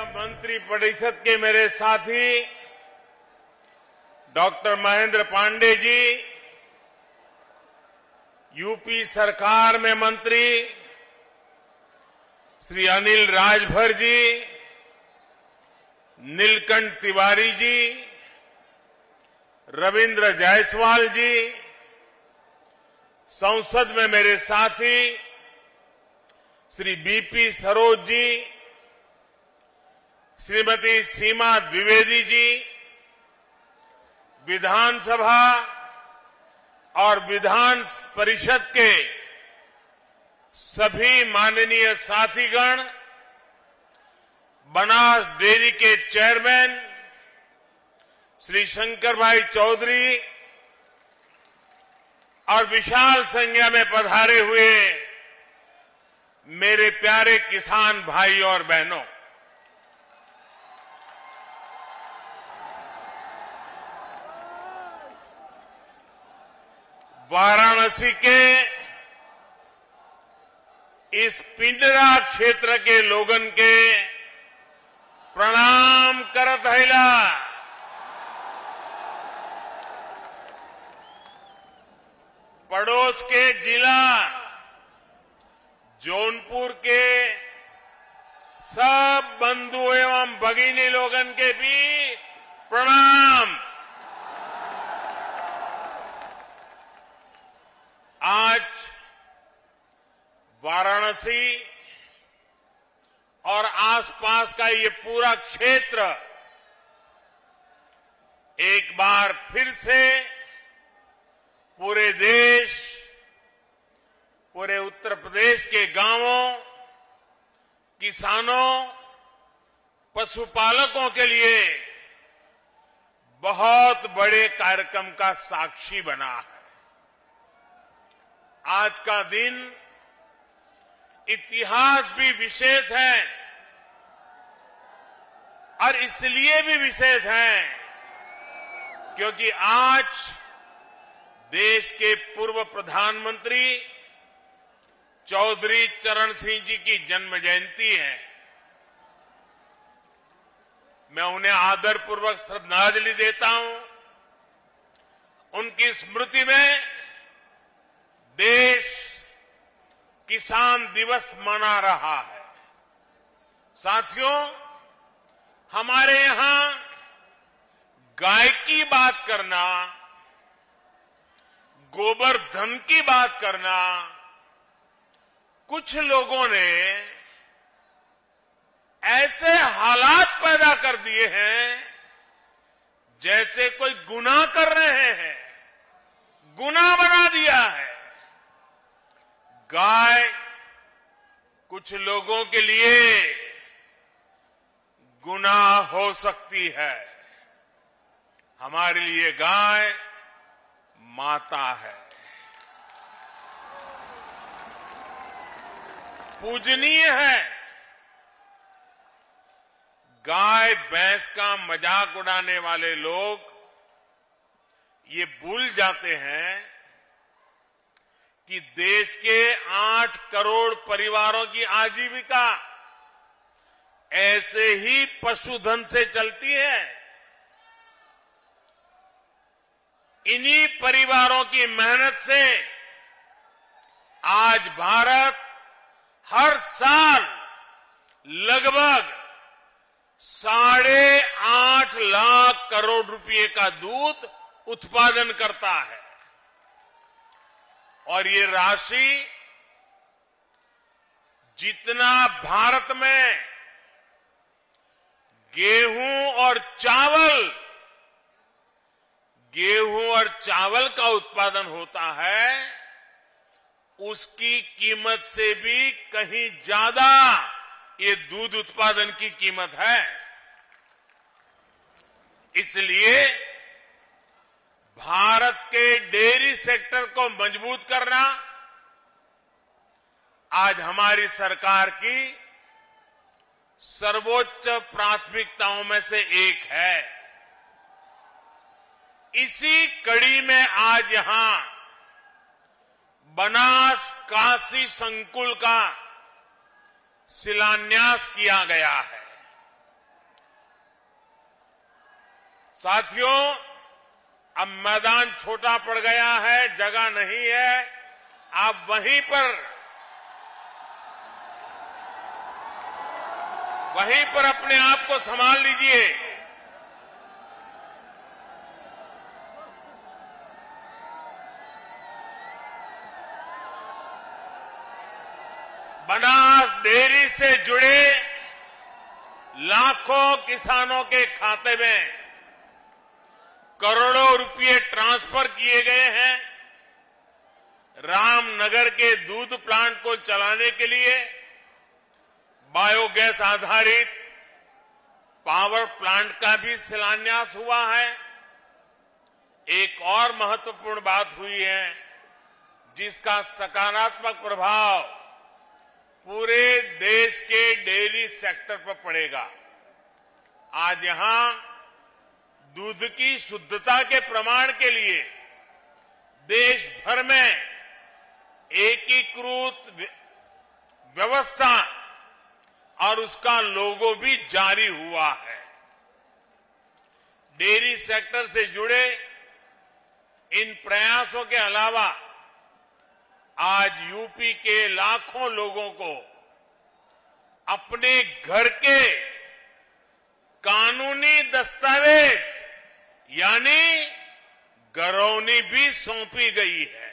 मंत्रिपरिषद के मेरे साथी डॉक्टर महेंद्र पांडेय जी, यूपी सरकार में मंत्री श्री अनिल राजभर जी, नीलकंठ तिवारी जी, रविंद्र जायसवाल जी, संसद में मेरे साथी श्री बीपी सरोज जी, श्रीमती सीमा द्विवेदी जी, विधानसभा और विधान परिषद के सभी माननीय साथीगण, बनास डेयरी के चेयरमैन श्री शंकर भाई चौधरी और विशाल संख्या में पधारे हुए मेरे प्यारे किसान भाई और बहनों, वाराणसी के इस पिंडरा क्षेत्र के लोगन के प्रणाम करत हैला। पड़ोस के जिला जौनपुर के सब बंधु एवं भगिनी लोगन के भी प्रणाम। आज वाराणसी और आसपास का ये पूरा क्षेत्र एक बार फिर से पूरे देश, पूरे उत्तर प्रदेश के गांवों, किसानों, पशुपालकों के लिए बहुत बड़े कार्यक्रम का साक्षी बना है। आज का दिन इतिहास भी विशेष है और इसलिए भी विशेष है क्योंकि आज देश के पूर्व प्रधानमंत्री चौधरी चरण सिंह जी की जन्म जयंती है। मैं उन्हें आदरपूर्वक श्रद्धांजलि देता हूं। उनकी स्मृति में देश किसान दिवस मना रहा है। साथियों, हमारे यहां गाय की बात करना, गोबर धन की बात करना कुछ लोगों ने ऐसे हालात पैदा कर दिए हैं जैसे कोई गुनाह कर रहे हैं, गुनाह बना दिया है। गाय कुछ लोगों के लिए गुनाह हो सकती है, हमारे लिए गाय माता है, पूजनीय है। गाय भैंस का मजाक उड़ाने वाले लोग ये भूल जाते हैं कि देश के 8 करोड़ परिवारों की आजीविका ऐसे ही पशुधन से चलती है। इन्हीं परिवारों की मेहनत से आज भारत हर साल लगभग 8.5 लाख करोड़ रुपए का दूध उत्पादन करता है और ये राशि जितना भारत में गेहूं और चावल का उत्पादन होता है उसकी कीमत से भी कहीं ज्यादा ये दूध उत्पादन की कीमत है। इसलिए भारत के डेयरी सेक्टर को मजबूत करना आज हमारी सरकार की सर्वोच्च प्राथमिकताओं में से एक है। इसी कड़ी में आज यहां बनास काशी संकुल का शिलान्यास किया गया है। साथियों, अब मैदान छोटा पड़ गया है, जगह नहीं है। आप वहीं पर अपने आप को संभाल लीजिए। बनास डेयरी से जुड़े लाखों किसानों के खाते में करोड़ों रुपए ट्रांसफर किए गए हैं। रामनगर के दूध प्लांट को चलाने के लिए बायोगैस आधारित पावर प्लांट का भी शिलान्यास हुआ है। एक और महत्वपूर्ण बात हुई है जिसका सकारात्मक प्रभाव पूरे देश के डेयरी सेक्टर पर पड़ेगा। आज यहां दूध की शुद्धता के प्रमाण के लिए देश भर में एकीकृत व्यवस्था और उसका लोगो भी जारी हुआ है। डेयरी सेक्टर से जुड़े इन प्रयासों के अलावा आज यूपी के लाखों लोगों को अपने घर के कानूनी दस्तावेज यानी घरौनी भी सौंपी गई है।